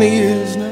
20 years now.